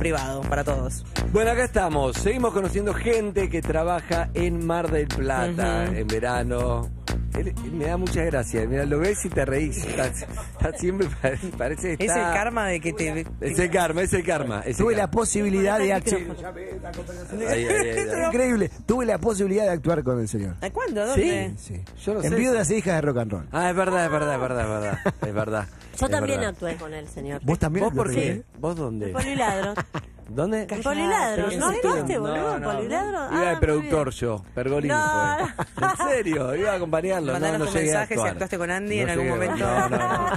privado para todos. Bueno, acá estamos. Seguimos conociendo gente que trabaja en Mar del Plata, en verano. Me da mucha gracia. Mira, lo ves y te reís. Está siempre parece que está... Es el karma de que te... Es el karma, es el karma. Tuve la posibilidad de actuar. Increíble. Tuve la posibilidad de actuar con el señor. ¿Cuándo? ¿Dónde? Sí, sí. Yo no sé. En Viudas e Hijas de Rock and Roll. Ah, es verdad, es verdad, es verdad, es verdad. Es verdad. Yo también actué con el señor. ¿Vos también? ¿Vos por qué? ¿Vos dónde? En Poliladro. ¿Dónde? En Poliladro. ¿No actuaste, boludo? En Poliladro. Iba de productor yo, Pergolini. En serio, iba a acompañarlo. Mandaron un mensaje si actuaste con Andy en algún momento. No, no, no.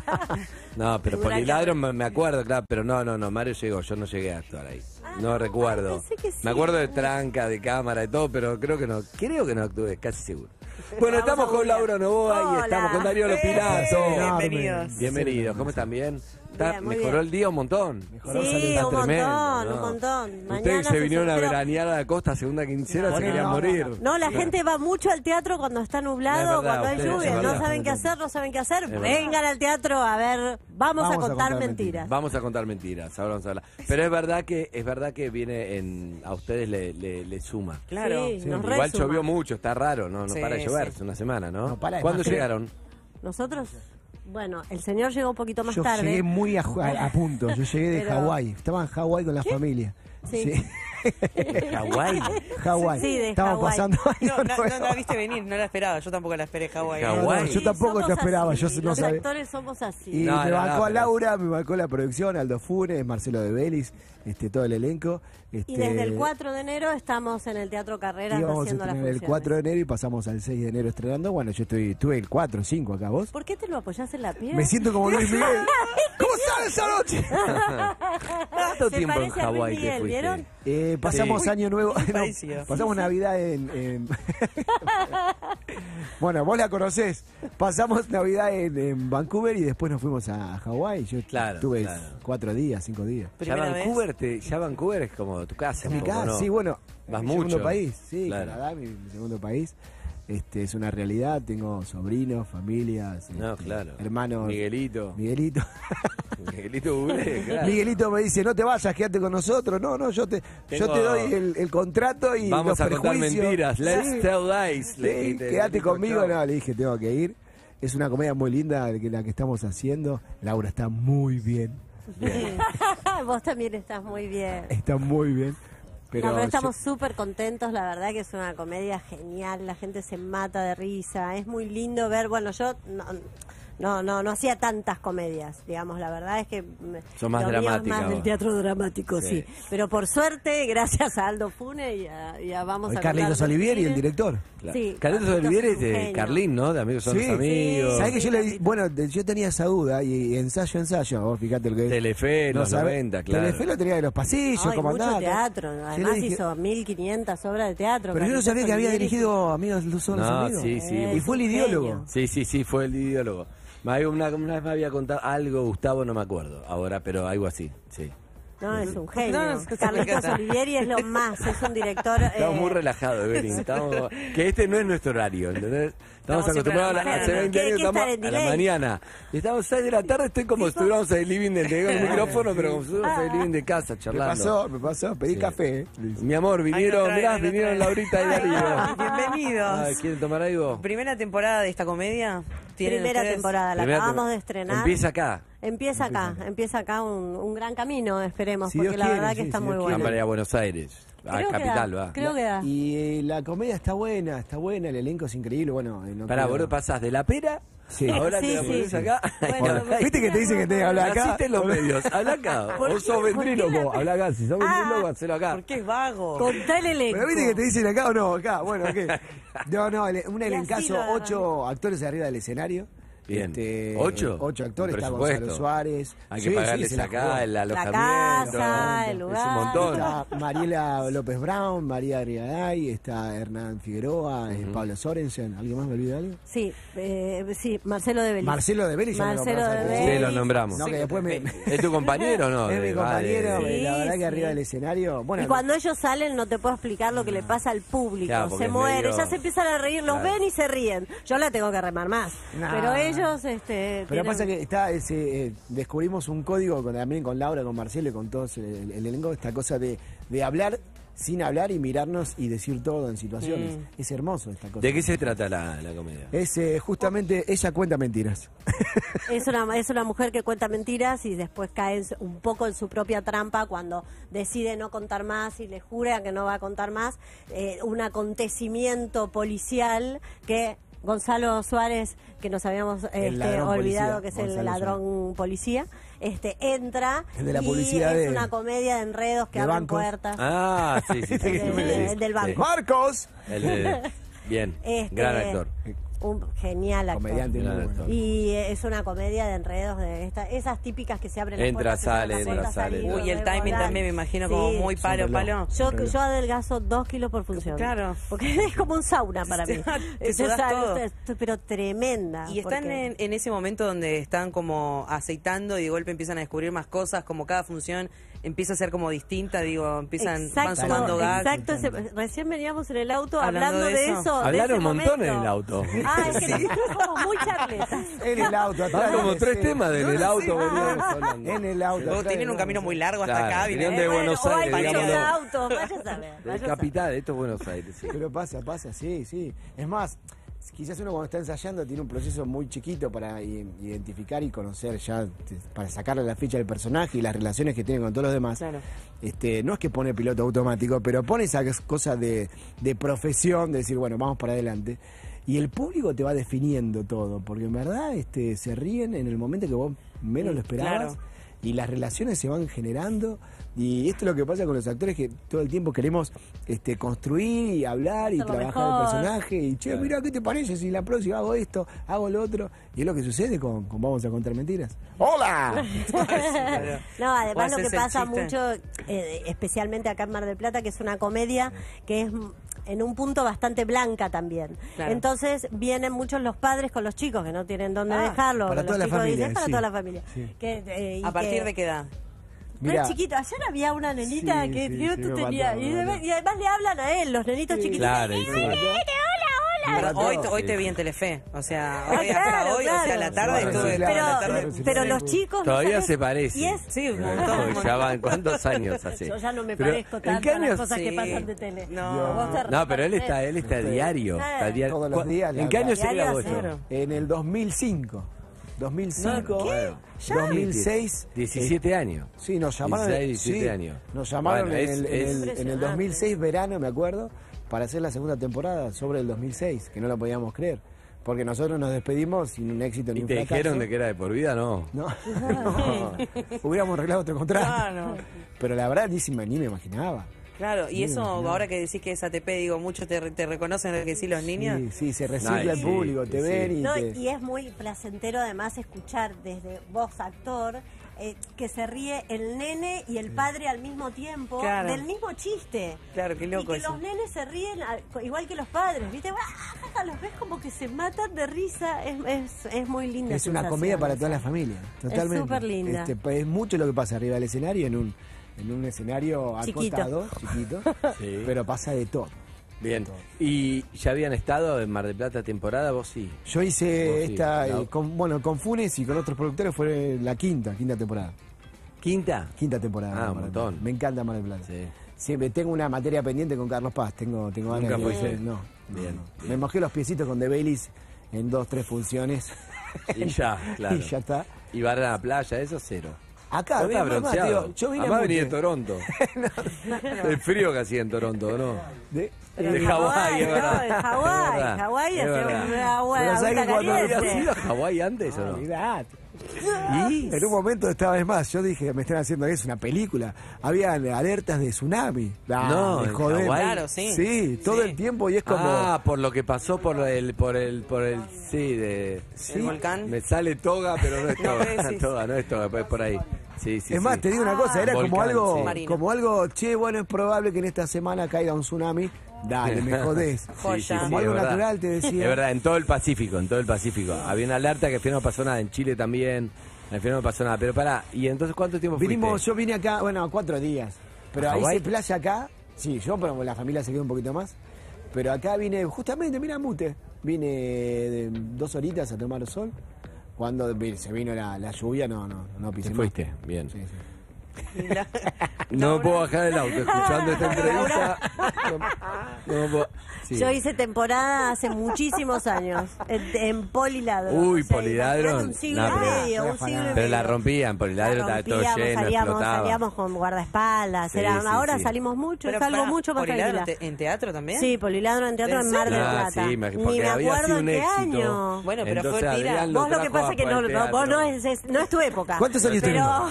No, pero Poliladro me acuerdo, claro. Pero no, no, no. Mario llegó. Yo no llegué a actuar ahí. No recuerdo. Me acuerdo de tranca, de cámara, de todo, pero creo que no. Creo que no actué, casi seguro. Bueno, estamos con Laura Novoa y estamos con Darío Lapilato. Bienvenidos. Bienvenidos. ¿Cómo están? Bien. Mejoró el día un montón. Sí, un montón, un montón. Ustedes se vinieron a veranear a la costa, segunda quincena, se querían morir. No, la gente va mucho al teatro cuando está nublado, cuando hay lluvia. No saben qué hacer, no saben qué hacer. Vengan al teatro a ver. Vamos a contar mentiras. Vamos a contar mentiras. Ahora vamos a hablar. Pero es verdad que viene en... A ustedes le suma. Claro. Igual llovió mucho, está raro. No para de llover, es una semana, ¿no? ¿Cuándo llegaron? Nosotros... Bueno, el señor llegó un poquito más tarde. Yo llegué muy a punto. Yo llegué de Hawái. Estaba en Hawái con la familia. Sí. ¿Hawái? Hawái. Sí, de Hawái. Pasando no la viste venir, no la esperaba. Yo tampoco la esperé, Hawái. Yo tampoco la esperaba. Yo no sabía. Los actores somos así. Y me bancó a Laura, me bancó la producción, Aldo Funes, Marcelo De Bélix, todo el elenco. Y desde el 4 de enero estamos en el Teatro Carreras haciendo las funciones. El 4 de enero y pasamos al 6 de enero estrenando. Bueno, yo estuve el 4 o 5 acá, ¿vos? ¿Por qué te lo apoyás en la piel? Me siento como Luis Miguel. ¿Cómo sale esa noche? ¿Cuánto tiempo en Hawái te fuiste? Pasamos Año Nuevo, pasamos Navidad en... Bueno, vos la conocés. Pasamos Navidad en Vancouver y después nos fuimos a Hawái. Yo estuve 4 días, 5 días. Ya Vancouver es como tu casa. Mi casa, ¿no? Sí, bueno. Vas mucho. Mi segundo país, sí, claro. Canadá, mi segundo país. Es una realidad, tengo sobrinos, familias, hermanos. Miguelito. Miguelito Bublé, claro. Miguelito me dice, no te vayas, quédate con nosotros. No, no, yo te doy el contrato y vamos a contar mentiras. Let's tell lies. Sí, quédate conmigo. No, le dije, tengo que ir. Es una comedia muy linda la que estamos haciendo. Laura está muy bien. Vos también estás muy bien. Está muy bien. Pero estamos súper contentos, la verdad que es una comedia genial, la gente se mata de risa, es muy lindo ver, bueno, yo no hacía tantas comedias, digamos, la verdad es que... Son más dramáticas. Más del teatro dramático, sí. Pero por suerte, gracias a Aldo Funes y a Vamos a Carlitos Olivieri, el director. Claro. Sí, Carlitos Olivieri es de Carlín, ¿no? De Amigos son los amigos. ¿Sabés que yo le... Bueno, yo tenía esa duda y ensayo, vos fijate lo que es. Telefe, los 90, claro. Telefe lo tenía de los pasillos, comandante. Mucho teatro, ¿no? Además hizo 1500 obras de teatro. Pero yo no sabía que había dirigido Amigos son los amigos. Y fue el ideólogo. Sí, fue el ideólogo. Una vez me había contado algo, Gustavo, no me acuerdo ahora, pero algo así, sí. No, es un genio. Carlitos Olivieri es lo más, es un director... Estamos muy relajados, Evelyn. Que este no es nuestro horario, ¿entendés? Estamos acostumbrados a las 20 años, estamos a la mañana. Y estamos 6 de la tarde, estoy como si estuviéramos en el living del micrófono, pero como si estuviéramos en el living de casa charlando. Me pasó, pedí café. Mi amor, vinieron Laurita y Darío. Bienvenidos. ¿Quieren tomar algo? ¿Primera temporada de esta comedia? Primera temporada, la acabamos de estrenar. Empieza acá un gran camino, esperemos, porque la verdad que está muy bueno. Vamos a Buenos Aires, a Capital, va. Creo que da. Y la comedia está buena, el elenco es increíble, bueno. Pará, boludo, pasás de la pera, ahora te la pones acá. Viste que te dicen que tenés que hablar acá. Naciste en los medios, habla acá. Vos sos ventríloco, habla acá, si sos ventríloco, hacelo acá. Porque es vago. Contá el elenco. Pero viste que te dicen acá o no, acá, bueno, ¿qué? No, un elencazo, 8 actores arriba del escenario. Bien. 8 actores, está Gonzalo Suárez. Hay que pagarles acá el alojamiento, la casa, el lugar. Es un montón. Está Mariela López Brown, María Ariadá, está Hernán Figueroa, Pablo Sorensen. ¿Alguien más me olvida algo? Sí, Marcelo De Bélix. Marcelo De Bélix. Sí, lo nombramos. No, que después ¿es tu compañero o no? Es mi compañero, la verdad que arriba del escenario... Bueno, y cuando ellos salen no te puedo explicar lo que le pasa al público. Claro, se muere, ya se empiezan a reír, los ven y se ríen. Yo la tengo que remar más. Pero ellos, pero pasa que descubrimos un código también con Laura, con Marcelo y con todos el elenco Furgango, esta cosa de hablar sin hablar y mirarnos y decir todo en situaciones. Es hermoso esta cosa. ¿De qué se trata la comedia? Es justamente, ella cuenta mentiras. Es una mujer que cuenta mentiras y después cae un poco en su propia trampa cuando decide no contar más y le jura que no va a contar más un acontecimiento policial que... Gonzalo Suárez, que nos habíamos olvidado, policía, que es Gonzalo el ladrón Suárez. Policía, entra el de la y es una comedia de enredos que abren puertas. Ah, sí, sí. El del banco. ¡Marcos! Bien, gran actor. Un genial actor. Comediante, gran actor. Y es una comedia de enredos, de esas típicas que se abren las puertas. Entra, sale. Uy, el timing también me imagino como muy palo. Yo adelgazo 2 kilos por función. Claro. Porque es como un sauna para mí. Pero tremenda. Y están en ese momento donde están como aceitando y de golpe empiezan a descubrir más cosas, como cada función empieza a ser como distinta, digo, van sumando gags. Exacto, recién veníamos en el auto hablando de eso. Hablaron un montón en el auto. Ah, es que nosotros somos muy charletas. En el auto, atrás. Como 3 temas desde el auto. En el auto. Luego tienen un camino muy largo hasta acá. Vienen de Buenos Aires. Vaya a saber. Capital, esto es Buenos Aires. Pero pasa, sí, sí. Es más, quizás uno cuando está ensayando tiene un proceso muy chiquito para identificar y conocer ya, para sacarle la ficha del personaje y las relaciones que tiene con todos los demás. Claro. No es que pone piloto automático, pero pone esa cosa de profesión, de decir, bueno, vamos para adelante. Y el público te va definiendo todo, porque en verdad se ríen en el momento que vos menos lo esperabas. Claro. Y las relaciones se van generando. Y esto es lo que pasa con los actores, que todo el tiempo queremos construir y hablar y trabajar el personaje. Y che, mirá, ¿qué te parece si la próxima hago esto, hago lo otro? Y es lo que sucede con Vamos a Contar Mentiras. ¡Hola! No, además lo que pasa mucho, especialmente acá en Mar del Plata, que es una comedia que es... en un punto bastante blanca también. Claro. Entonces vienen muchos los padres con los chicos que no tienen dónde dejarlo. Para toda la familia. Para toda la familia. ¿A partir de qué edad? Mirá, chiquito, ayer había una nenita tenía. Y además le hablan a él, los nenitos chiquititos. Claro, hoy te vi en Telefe, o sea, hoy, la tarde estuve. Pero los chicos... Todavía se parecen. Sí, un montón. Ya van, ¿cuántos años hace? Yo ya no me parezco tanto a las cosas que pasan de tele. No, pero él está diario. Todos los días. ¿En qué año se grabó esto? En el 2005. 2005, 2006, 17 años. Sí, nos llamaron, 17 años. Nos llamaron en el 2006 verano, me acuerdo, para hacer la segunda temporada sobre el 2006, que no la podíamos creer. Porque nosotros nos despedimos sin un éxito ni un fracaso. ¿Y te dijeron de que era de por vida? No. Hubiéramos arreglado otro contrato. No. Pero la verdad ni me imaginaba. Claro, y eso ahora que decís que es ATP, digo, mucho te reconocen lo que decís los niños. Sí, se recibe al público, te ven y y es muy placentero además escuchar desde vos, actor, que se ríe el nene y el padre al mismo tiempo del mismo chiste. Claro, qué loco. Y que los nenes se ríen igual que los padres, ¿viste? ¡Ah! Los ves como que se matan de risa. Es muy linda. Es una comedia para toda la familia, totalmente. Es súper linda. Es mucho lo que pasa arriba del escenario en un escenario acotado, chiquito, pero pasa de todo. Bien, ¿y ya habían estado en Mar del Plata temporada? ¿Vos sí? Yo hice con Funes y con otros productores fue la quinta temporada. ¿Quinta? Quinta temporada. Ah, un montón. Me encanta Mar del Plata. Sí. Siempre tengo una materia pendiente con Carlos Paz, tengo ganas de... Bien. Me mojé los piecitos con De Bélix en 2, 3 funciones. Y ya, claro. Y ya está. ¿Y van a la playa? Eso cero. Acá, yo vine a venir de Toronto. El frío que hacía en Toronto, ¿no? De Hawái, ¿verdad? No, de Hawái hacía agua. ¿Hawái antes o no? Mirá. Y en un momento estaba, es más, yo dije, me están haciendo eso, una película. Había alertas de tsunami. No, joder. Claro, sí. Sí, todo el tiempo y es como... Ah, por lo que pasó por el ¿El volcán? Me sale toga, pero no es toga, no es toga, es por ahí. Sí, es más, te digo una cosa, era volcán, como algo, che, bueno, es probable que en esta semana caiga un tsunami. Dale, me jodés. Como algo natural, te decía. Es verdad, en todo el Pacífico. Había una alerta que al final no pasó nada, en Chile también, al final no pasó nada. Pero pará, ¿y entonces cuánto tiempo fuiste? Yo vine acá, bueno, 4 días. Pero ahí se playa acá, pero la familia se quedó un poquito más. Pero acá vine, justamente, mira Mute, vine de 2 horitas a tomar sol. Cuando se vino la lluvia, no pisé. ¿Te fuiste? Bien. Sí. No me puedo bajar del auto escuchando esta entrevista. Sí. Yo hice temporada hace muchísimos años en Poliladro. Uy, Poliladro. Un siglo y medio, un siglo y medio. Pero la rompían, Poliladro estaba todo lleno, explotaba. Salíamos con guardaespaldas. Sí, ahora salimos mucho, pero es algo mucho más tranquilo. ¿En teatro también? Sí, Poliladro en teatro en Mar del Plata. Sí, ni me acuerdo en qué año. Bueno, pero fue tira. Vos lo que pasa es que vos no es tu época. ¿Cuántos años tenés? No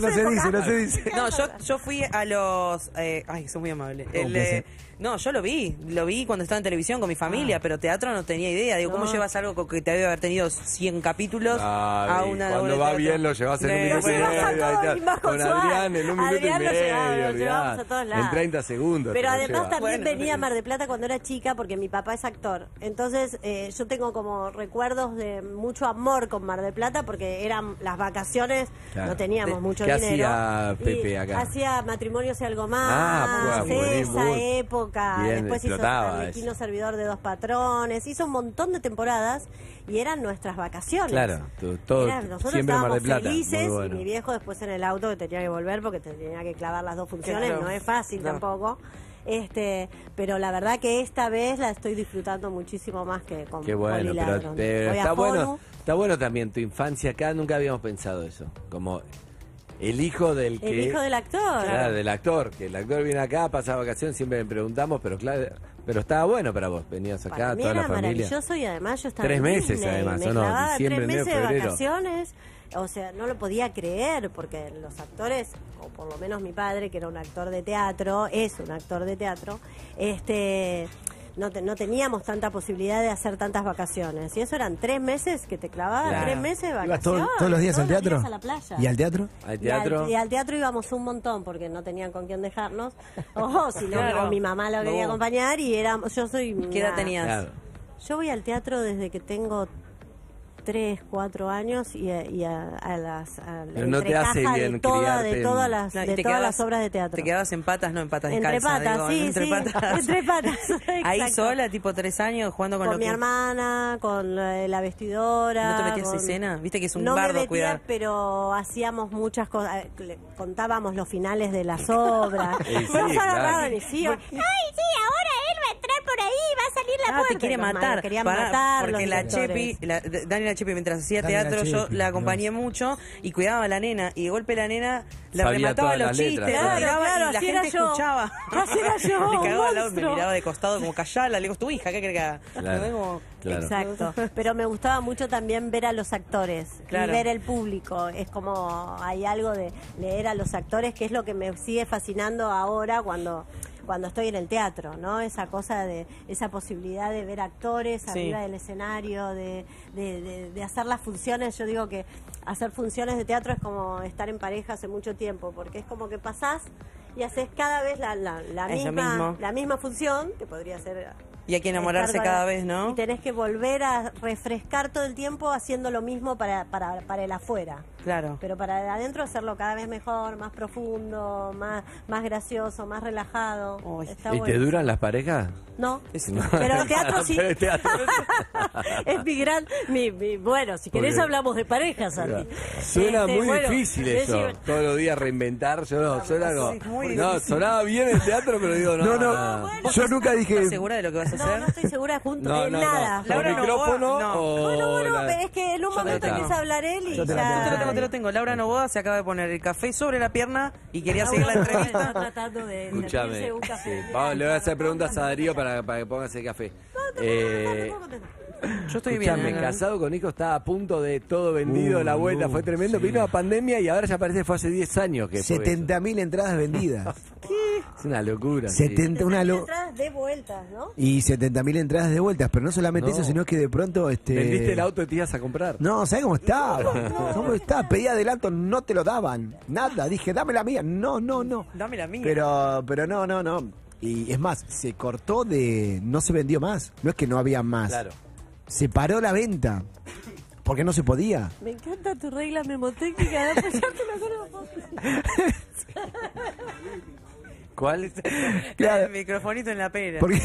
se dice, no se dice. No, yo fui a los... Ay, soy muy amable. No, yo lo vi cuando estaba en televisión con mi familia, pero teatro no tenía idea. Digo, ¿cómo llevas algo que te debe haber tenido 100 capítulos a una... Cuando va bien lo llevas en un minuto y medio. Con Adrián en un minuto y medio. Lo llevamos a todos lados. En 30 segundos. Pero además también venía a Mar del Plata cuando era chica, porque mi papá es actor. Entonces yo tengo como recuerdos de mucho amor con Mar del Plata, porque eran las vacaciones, no teníamos mucho dinero. Hacía Pepe acá. Hacía Matrimonios y Algo Más. Esa época. Bien, después hizo Arlequino, Servidor de Dos Patrones, hizo un montón de temporadas y eran nuestras vacaciones. Claro, todo, nosotros estábamos felices, bueno. Y mi viejo después en el auto que tenía que volver porque tenía que clavar las dos funciones, claro. No es fácil tampoco. Pero la verdad que esta vez la estoy disfrutando muchísimo más que con Poliladro. Pero está bueno también tu infancia acá, nunca habíamos pensado eso, como... El hijo del actor. Claro, del actor. Que el actor viene acá, pasa vacaciones, siempre le preguntamos, pero claro, pero estaba bueno para vos. Venías acá, para mí toda la familia. Maravilloso y además yo estaba en Disney. 3 meses además, ¿o no? Diciembre, 3 meses enero, febrero. De vacaciones. O sea, no lo podía creer porque los actores, o por lo menos mi padre, que era un actor de teatro, es un actor de teatro, no teníamos tanta posibilidad de hacer tantas vacaciones. Y eso eran 3 meses que te clavaban, claro. 3 meses de vacaciones. ¿Todos los días al teatro? Todos los días a la playa. ¿Y al teatro? Y al teatro íbamos un montón porque no tenían con quién dejarnos. O si no, claro. Mi mamá la quería acompañar y éramos... ¿Qué edad tenías? Claro. Yo voy al teatro desde que tengo 3, 4 años no te hace bien de todas las obras de teatro. Te quedabas en patas, no en patas descalzas. Entre patas. Ahí sola, tipo 3 años, jugando con mi hermana, con la vestidora. ¿No te metías a escena? Viste que es un bardo cuidar. Pero hacíamos muchas cosas. Contábamos los finales de las obras. Ay, sí, ahora él va a entrar por ahí, va a salir la puerta. Te quiere matar. Querían matar. Porque la Chepi, Daniela Chepi, mientras hacía teatro, yo la acompañé mucho y cuidaba a la nena. Y de golpe la nena la remataba los chistes, y la gente escuchaba. Así era yo. Le cagaba al lado, me miraba de costado como callala. Le digo, tu hija, ¿qué crees que haga? Claro. Exacto. Pero me gustaba mucho también ver a los actores, claro. Y ver el público. Es como, hay algo de leer a los actores que es lo que me sigue fascinando ahora cuando estoy en el teatro, ¿no? Esa cosa de, esa posibilidad de ver actores arriba del escenario, de hacer las funciones. Yo digo que hacer funciones de teatro es como estar en pareja hace mucho tiempo, porque es como que pasás y haces cada vez la misma función, que podría ser... Y hay que enamorarse cada vez, ¿no? Y tenés que volver a refrescar todo el tiempo haciendo lo mismo para el afuera. Claro. Pero para el adentro hacerlo cada vez mejor, más profundo, más gracioso, más relajado. ¿Y te duran las parejas? No. Pero el teatro sí. Es mi gran... Bueno, si querés hablamos de parejas, Santi. Suena muy difícil eso. Todos los días reinventar. Yo no, suena como... No, sonaba bien el teatro, pero digo, no. Yo nunca dije... ¿Estás segura de lo que vas a hacer? No estoy segura de nada. ¿Por micrófono? Bueno, es que en un momento empieza a hablar él y ya... Te lo tengo. Laura Novoa se acaba de poner el café sobre la pierna y quería seguir la entrevista. Está tratando de... Escúchame. Le voy a hacer preguntas a Darío para que pongas el café. Yo estoy bien. Casado con Hijos está a punto de todo vendido, la vuelta, fue tremendo. Sí. Vino la pandemia y ahora ya parece que fue hace 10 años que 70.000 entradas vendidas. ¿Qué? Es una locura. 70.000 entradas de vueltas, ¿no? Y 70.000 entradas de vueltas, pero no solamente eso, sino que de pronto... Vendiste el auto y te ibas a comprar. No, ¿sabés cómo está? ¿Cómo está? Pedí adelanto, no te lo daban. Nada, dije, dame la mía. No. Dame la mía. Pero no. Y es más, se cortó de... No se vendió más. No es que no había más. Claro. Se paró la venta. Porque no se podía. Me encanta tu regla memotécnica. ¿Cuál? Claro. El microfonito en la pera. Porque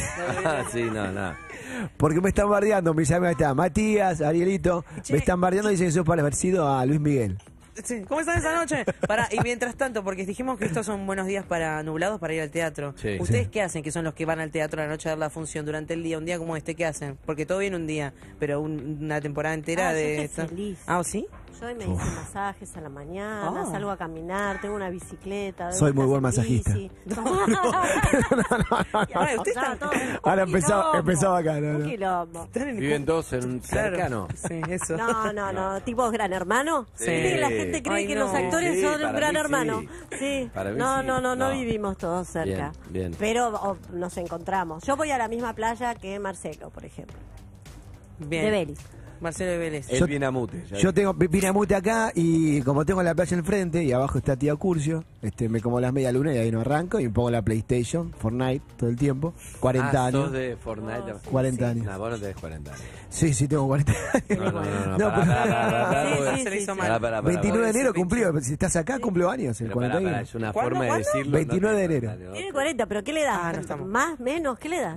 me están bardeando. Me llama Matías, Arielito. Me están bardeando y dicen que sos parecido a Luis Miguel. Sí, ¿cómo están esa noche? Para, y mientras tanto, porque dijimos que estos son buenos días para nublados para ir al teatro. Sí, ¿ustedes sí. qué hacen? Que son los que van al teatro a la noche a dar la función durante el día, un día como este, ¿qué hacen? Porque todo viene un día, pero una temporada entera de esto. Ah, ¿sí? Yo hoy me hice masajes a la mañana, salgo a caminar, tengo una bicicleta. Soy muy buen masajista. Ahora empezaba acá. Un quilombo. Viven todos en un cercano. Sí, eso. No, tipo gran hermano. Sí, la gente cree que los actores son un gran hermano. Sí. No vivimos todos cerca. Pero nos encontramos. Yo voy a la misma playa que Marcelo, por ejemplo. Bien. De Bélix. Marcelo De Bélix. Él viene a Mute. Yo tengo Pinamute acá y como tengo la playa enfrente y abajo está Tía Curcio, me como las media luna y ahí no arranco y me pongo la PlayStation, Fortnite, todo el tiempo. 40 años. ¿Sos de Fortnite? 40 años. No, vos no tenés 40 años. Sí, tengo 40 años. No, 29 de enero cumplió. Si estás acá, cumplo años. El 40 años. Es una forma de decirlo. 29 de enero. Tiene 40, pero ¿qué le das? ¿Más, menos? ¿Qué le das?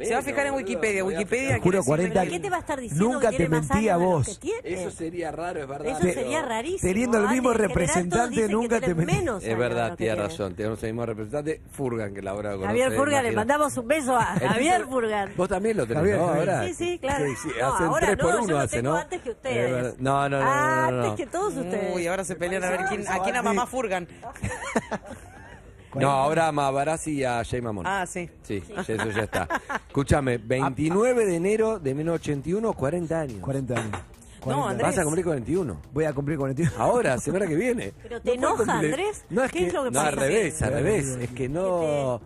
Se va a fijar en Wikipedia. Wikipedia. ¿Qué te va a estar diciendo? Nunca te mentí a vos. Eso sería raro, es verdad. Eso sería rarísimo. Teniendo el mismo representante, nunca te mentí. Es verdad, tienes razón. Tenemos el mismo representante, Furgang, que la hora conoce. Javier Furgang, le mandamos un beso a Javier Furgang. Vos también lo tenés, ¿no? Ahora. Sí, claro. Sí, no, hacen ahora 3 por 1, yo hace, ¿no? Antes que ustedes. No. Antes que todos ustedes. Uy, ahora se pelean a ver quién ama más Furgang. No, ahora ama a Barassi y a Jay Mamón. Sí, eso ya está. Escúchame, 29 de enero de 1981, 40 años. 40 años. 40. No, Andrés. Vas a cumplir 41. Voy a cumplir 41. Ahora, semana que viene. Pero te enoja, Andrés. No, es ¿qué es lo que pasa? Al revés. Es que no...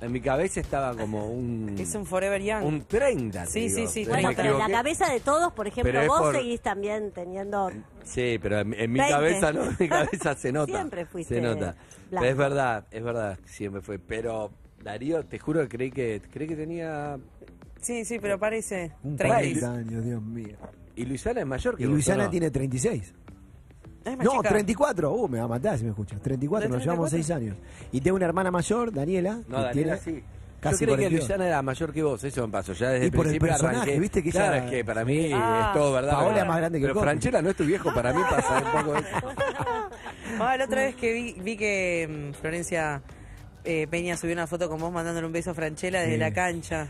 En mi cabeza estaba como un... Es un forever young. Un 30, Sí. Bueno, pero en la cabeza de todos, por ejemplo, vos seguís también teniendo... Sí, pero en mi cabeza no. En mi cabeza se nota. Siempre fuiste. Se nota. Pero es verdad. Siempre fue. Pero, Darío, te juro que creí que tenía... Sí, pero parece... 30 años, Dios mío. Y Luisana es mayor que vos. Y Luisana tiene 36. No, 34. Me va a matar si me escuchas. 34, nos llevamos 6 años. Y tengo una hermana mayor, Daniela. No, Daniela sí. Yo creí que Luisana era mayor que vos, eso me pasó. Ya desde el principio arranqué. ¿Viste que claro, es que para mí es todo verdad. Paola es más grande que vos. Pero Francella no es tu viejo, para mí pasa un poco eso. La otra vez que vi que Florencia Peña subió una foto con vos mandándole un beso a Francella desde la cancha.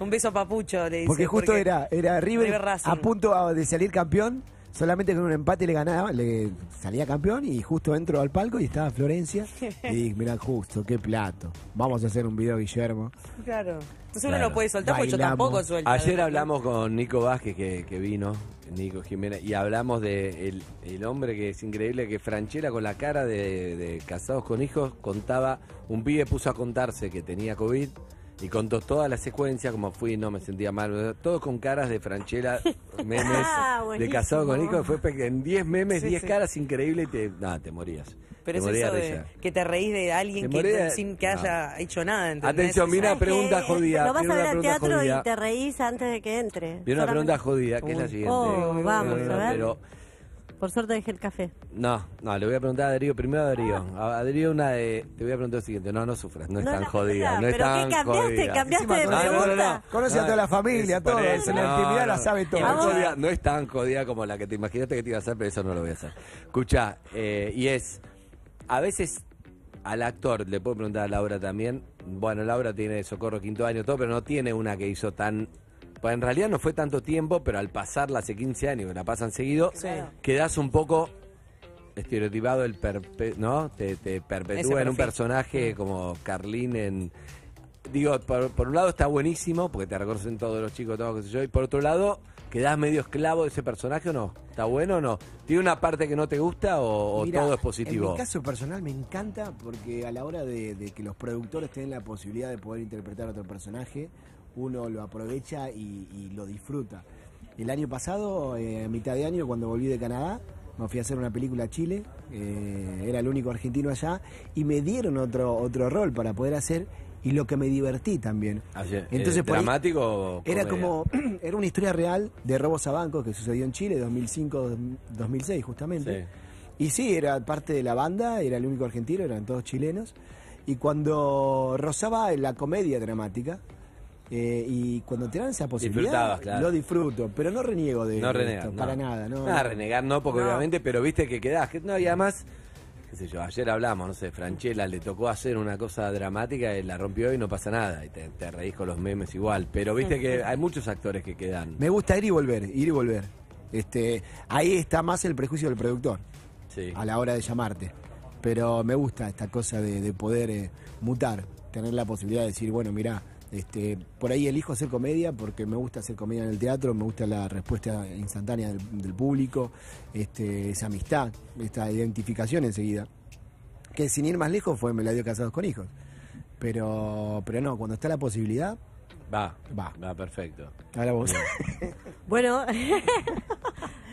Un beso papucho, le dice. Porque justo era River a punto de salir campeón. Solamente con un empate le salía campeón y justo entro al palco y estaba Florencia. Y dije, mirá, justo, qué plato. Vamos a hacer un video, Guillermo. Claro. Entonces uno no puede soltar porque yo tampoco suelto. Ayer hablamos con Nico Vázquez, que vino, Nico Jiménez, y hablamos de el hombre que es increíble, que Francella con la cara de Casados con Hijos contaba, un pibe puso a contarse que tenía COVID. Y contó toda la secuencia, como fui, no me sentía mal, todos con caras de Francella, memes, de Casado con Nico, fue en 10 memes, 10 caras increíbles, te morías. Pero es eso de que te reís de alguien sin que haya hecho nada, ¿entendés? Atención, mira una pregunta jodida. Lo vas a ver al teatro y te reís antes de que entre. Viene una pregunta jodida, que es la siguiente. Vamos a ver. Por suerte dejé el café. No, le voy a preguntar a Darío, primero a Darío. A Darío te voy a preguntar lo siguiente. No sufras, no es tan jodida. ¿Pero qué cambiaste? ¿Cambiaste de pregunta? Conoce a toda la familia, todo. La intimidad la sabe todo. No es tan jodida como la que te imaginaste que te iba a hacer, pero eso no lo voy a hacer. Escuchá, a veces al actor, le puedo preguntar a Laura también. Bueno, Laura tiene Socorro Quinto Año, todo, pero no tiene una que hizo tan... Pues en realidad no fue tanto tiempo, pero al pasarla hace 15 años, que la pasan seguido, quedás un poco estereotipado, ¿no? Te perpetúa en un personaje como Carlín en... Digo, por un lado está buenísimo, porque te reconocen todos los chicos, todo, qué sé yo, y por otro lado, ¿quedás medio esclavo de ese personaje o no? ¿Está bueno o no? ¿Tiene una parte que no te gusta o mirá, todo es positivo? En mi caso personal me encanta, porque a la hora de que los productores tengan la posibilidad de poder interpretar a otro personaje, uno lo aprovecha y lo disfruta. El año pasado, a mitad de año, cuando volví de Canadá, me fui a hacer una película a Chile, era el único argentino allá, y me dieron otro rol para poder hacer, y lo que me divertí también. Entonces, ¿dramático? Era una historia real de robos a bancos que sucedió en Chile, 2005-2006 justamente. Sí. Y sí, era parte de la banda, era el único argentino, eran todos chilenos, y cuando rozaba la comedia dramática, Y cuando te dan esa posibilidad, claro, lo disfruto, pero no reniego de, esto, para nada. No, nada, renegar no, porque obviamente, pero viste que quedás. No, y además, qué sé yo, ayer hablamos, no sé, Francella le tocó hacer una cosa dramática y la rompió y no pasa nada. Y te reís con los memes igual, pero viste que hay muchos actores que quedan. Me gusta ir y volver, ahí está más el prejuicio del productor a la hora de llamarte. Pero me gusta esta cosa de poder mutar, tener la posibilidad de decir, bueno, mirá, por ahí elijo hacer comedia porque me gusta hacer comedia en el teatro, me gusta la respuesta instantánea del público, esa amistad, esta identificación enseguida, que sin ir más lejos me la dio Casados con Hijos, pero no, cuando está la posibilidad va perfecto. Ahora vos. Bueno,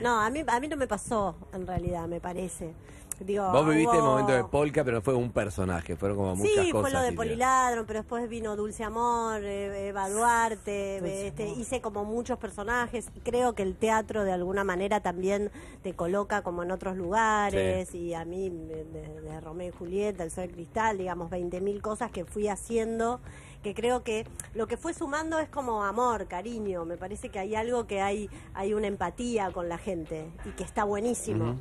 no, a mí no me pasó, en realidad, me parece. Digo, vos viviste el momento de Polka, pero no fue un personaje, fueron como muchas cosas. Sí, fue lo de Poliladro, pero después vino Dulce Amor, Eva Duarte, hice como muchos personajes. Creo que el teatro de alguna manera también te coloca como en otros lugares, y a mí, de Romeo y Julieta, El Sol de Cristal, digamos, 20.000 cosas que fui haciendo, que creo que lo que fue sumando es como amor, cariño. Me parece que hay algo que hay una empatía con la gente y que está buenísimo.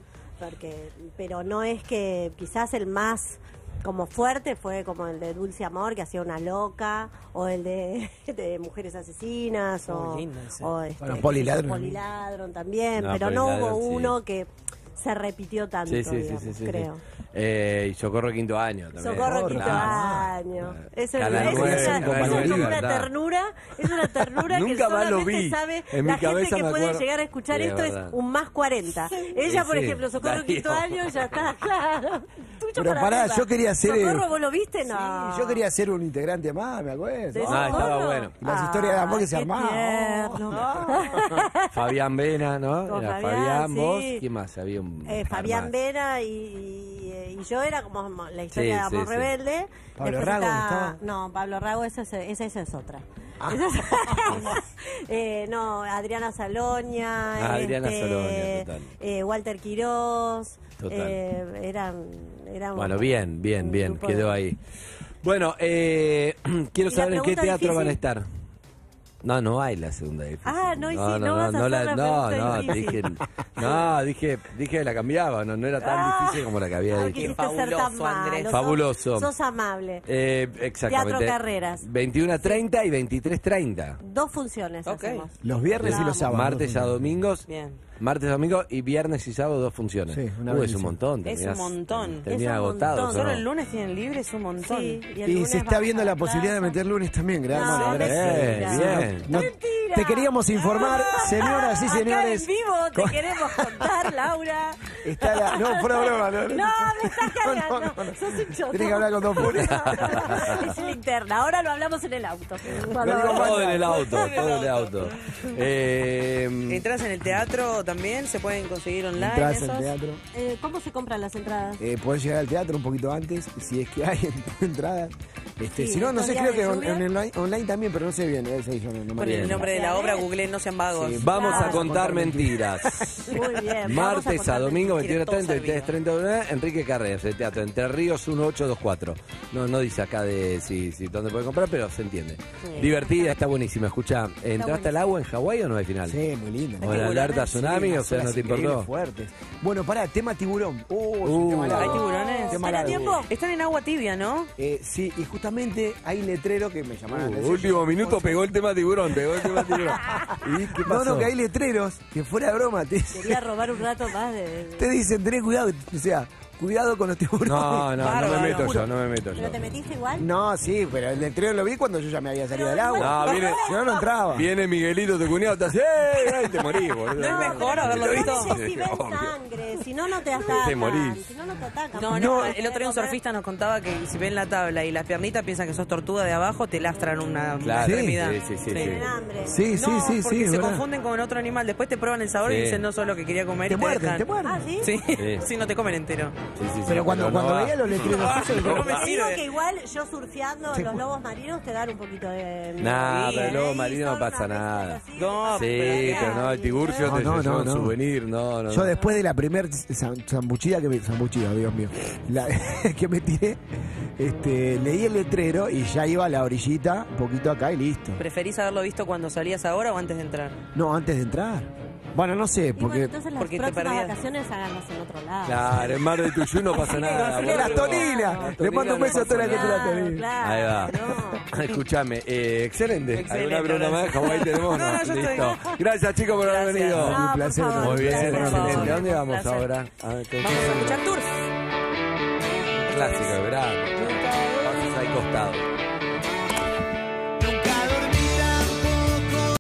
Pero no es que quizás el más como fuerte fue como el de Dulce Amor, que hacía una loca, o el de Mujeres Asesinas, o Poliladro también, pero no hubo uno que se repitió tanto, creo. Y Socorro Quinto Año también. Socorro Quinto Año. Eso es una ternura, que solamente sabe la gente que puede llegar a escuchar esto, es un más 40. Ella, por ejemplo, Socorro Quinto Año, ya está, claro. Pero pará, yo quería hacer... ¿Socorro vos lo viste? No. Yo quería ser un integrante más, me acuerdo. Ah, estaba bueno. Las historias de amor que se armaban. Fabián Vena, ¿no? Fabián, vos, ¿quién más? Había un... Fabián Vena y yo era como la historia de amor rebelde. Pablo Rago, está... No, Pablo Rago, esa es otra. No, Adriana Salonia. Adriana Salonia, total. Walter Quirós. Total. Eran bueno, bien, quedó ahí. Bueno, quiero saber en qué teatro van a estar. No, no hay la segunda difícil. Ah, no, dije la cambiaba, no era tan difícil como la que había dicho. Fabuloso, Andrés. Fabuloso. Sos amable. Exactamente. Teatro Carreras. 21:30 y 23:30. Dos funciones hacemos. Los viernes y los sábados. Martes a domingos. Bien. Martes, domingo y viernes y sábado dos funciones. Sí, es un montón. Es un montón. Tenía agotado. Solo el lunes tienen libre, es un montón. Sí, y se está viendo la posibilidad de meter lunes también, gracias. Te queríamos informar, señoras y señores. Acá en vivo te queremos contar, Laura. No, problema. No, me estás cargando. Sos un choto. Tenés que hablar con dos punes. Es la interna. Ahora lo hablamos en el auto. Todo en el auto. Entras en el teatro también. ¿Se pueden conseguir online? Entras en el teatro. ¿Cómo se compran las entradas? Podés llegar al teatro un poquito antes, si es que hay entradas. Si no, no sé, creo que online también, pero no sé bien. Por el nombre de la obra, google, no sean vagos. Vamos a contar mentiras. Muy bien. Martes a domingo, 21:30, Enrique Carreras, el Teatro Entre Ríos, 1824. No dice acá de dónde puede comprar, pero se entiende. Divertida, está buenísima. Escucha, ¿entraste al agua en Hawái o no al final? Sí, muy linda. O la alerta tsunami, o sea, no te importó. Bueno, pará, tema tiburón. ¿Hay tiburones? Están en agua tibia, ¿no? Sí, y justamente hay letrero que me llamaron. Último minuto pegó el tema tiburón, ¿Y qué pasó? No, que hay letreros que fuera broma. Quería robar un rato más de... Te dicen, tenés cuidado, o sea... Cuidado con los tiburones. No me meto yo. ¿Pero te metiste igual? No, sí, pero el letrero lo vi cuando yo ya me había salido del agua. Yo no entraba. Viene Miguelito, tu cuñado, te hace, ¡ey! Te morís, boludo. No es mejor haberlo visto. No si ven sangre, si no, no te atacan. Te morís. Si no, no te atacan. No, el otro día un surfista nos contaba que si ven la tabla y las piernitas piensan que sos tortuga de abajo, te lastran una extremidad. Sí, se confunden con otro animal. Después te prueban el sabor y dicen, no, sos lo que quería comer. Te muerden. Sí, no te comen entero. Pero cuando veía los letreros esos... Digo que igual yo surfeando los lobos marinos te dan un poquito de... Nah, pero el lobo marino no pasa nada. No, pero no, el tiburcio te lleva un souvenir, no. Yo después de la primer zambuchida que me... Zambuchida, Dios mío. Que me tiré, leí el letrero y ya iba a la orillita, un poquito acá y listo. ¿Preferís haberlo visto cuando salías ahora o antes de entrar? No, antes de entrar. Bueno, no sé, porque... Entonces las próximas vacaciones agarras en otro lado. Claro, en Mar del Tuyú no pasa nada. ¡Las Toninas! Le mando un beso a toda la que te la Tonina. Ahí va. Escuchame, excelente. ¿Alguna pregunta más? Como ahí tenemos, ¿no? Listo. Gracias, chicos, por haber venido. Un placer. Muy bien, excelente. ¿A dónde vamos ahora? Vamos a escuchar Turf. Clásico de verano.